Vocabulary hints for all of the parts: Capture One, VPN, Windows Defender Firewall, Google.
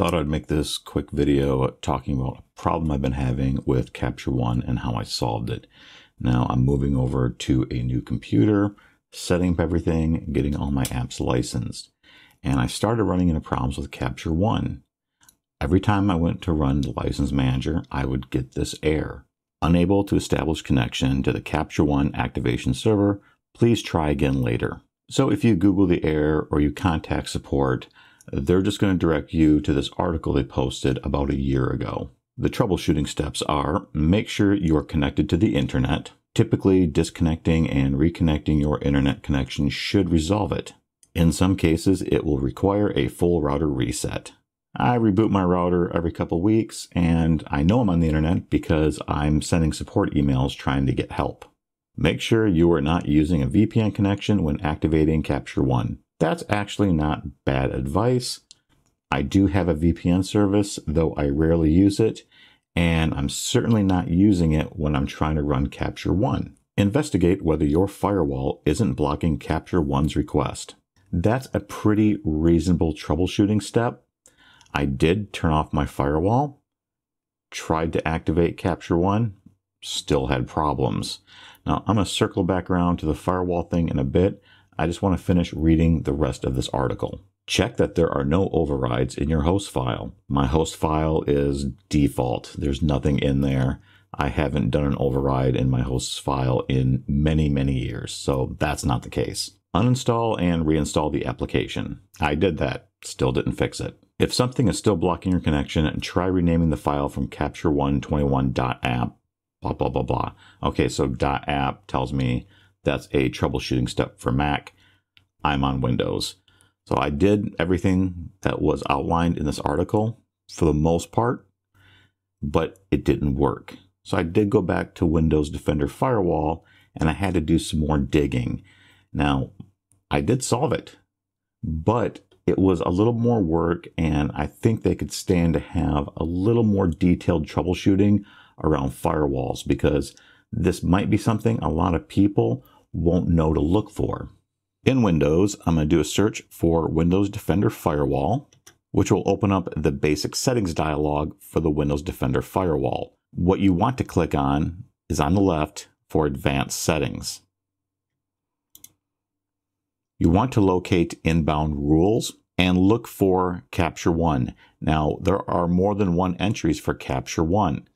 Thought I'd make this quick video talking about a problem I've been having with Capture One and how I solved it. Now I'm moving over to a new computer, setting up everything, getting all my apps licensed. And I started running into problems with Capture One. Every time I went to run the License Manager, I would get this error. Unable to establish connection to the Capture One activation server, please try again later. So if you Google the error or you contact support, they're just going to direct you to this article they posted about a year ago. The troubleshooting steps are: make sure you are connected to the internet. Typically, disconnecting and reconnecting your internet connection should resolve it. In some cases, it will require a full router reset. I reboot my router every couple weeks, and I know I'm on the internet because I'm sending support emails trying to get help. Make sure you are not using a VPN connection when activating Capture One. That's actually not bad advice. I do have a VPN service, though I rarely use it, and I'm certainly not using it when I'm trying to run Capture One. Investigate whether your firewall isn't blocking Capture One's request. That's a pretty reasonable troubleshooting step. I did turn off my firewall, tried to activate Capture One, still had problems. Now I'm going to circle back around to the firewall thing in a bit. I just want to finish reading the rest of this article. Check that there are no overrides in your host file. My host file is default. There's nothing in there. I haven't done an override in my host file in many, many years, so that's not the case. Uninstall and reinstall the application. I did that. Still didn't fix it. If something is still blocking your connection, try renaming the file from capture121.app, blah, blah, blah, blah. Okay, so .app tells me that's a troubleshooting step for Mac. I'm on Windows. So I did everything that was outlined in this article for the most part, but it didn't work. So I did go back to Windows Defender Firewall, and I had to do some more digging. Now, I did solve it, but it was a little more work, and I think they could stand to have a little more detailed troubleshooting around firewalls, because this might be something a lot of people won't know to look for. In Windows, I'm going to do a search for Windows Defender Firewall, which will open up the basic settings dialog for the Windows Defender Firewall. What you want to click on is on the left for advanced settings. You want to locate inbound rules and look for Capture One. Now, there are more than one entries for Capture One.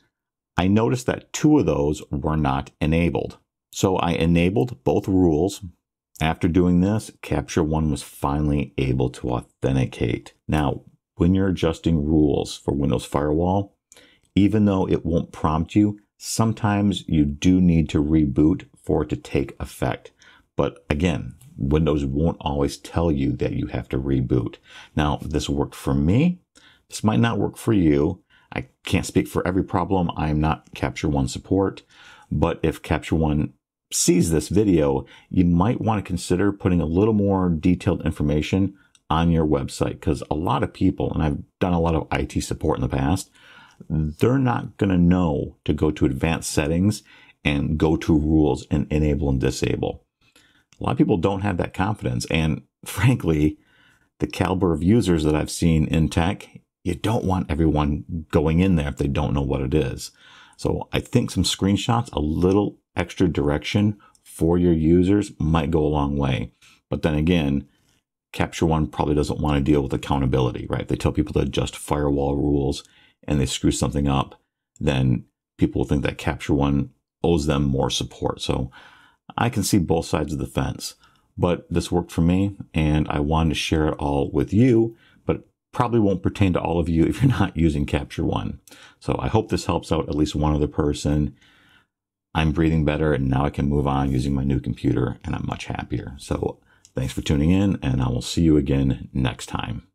I noticed that two of those were not enabled. So I enabled both rules. After doing this, Capture One was finally able to authenticate. Now, when you're adjusting rules for Windows Firewall, even though it won't prompt you, sometimes you do need to reboot for it to take effect. But again, Windows won't always tell you that you have to reboot. Now, this worked for me. This might not work for you. I can't speak for every problem. I'm not Capture One support, but if Capture One sees this video, you might want to consider putting a little more detailed information on your website, because a lot of people, and I've done a lot of IT support in the past, they're not going to know to go to advanced settings and go to rules and enable and disable. A lot of people don't have that confidence, and frankly, the caliber of users that I've seen in tech, you don't want everyone going in there if they don't know what it is. So I think some screenshots, a little extra direction for your users might go a long way. But then again, Capture One probably doesn't want to deal with accountability, right? They tell people to adjust firewall rules and they screw something up, then people will think that Capture One owes them more support. So I can see both sides of the fence, but this worked for me and I wanted to share it all with you, but it probably won't pertain to all of you if you're not using Capture One. So I hope this helps out at least one other person. I'm breathing better and now I can move on using my new computer and I'm much happier. So thanks for tuning in and I will see you again next time.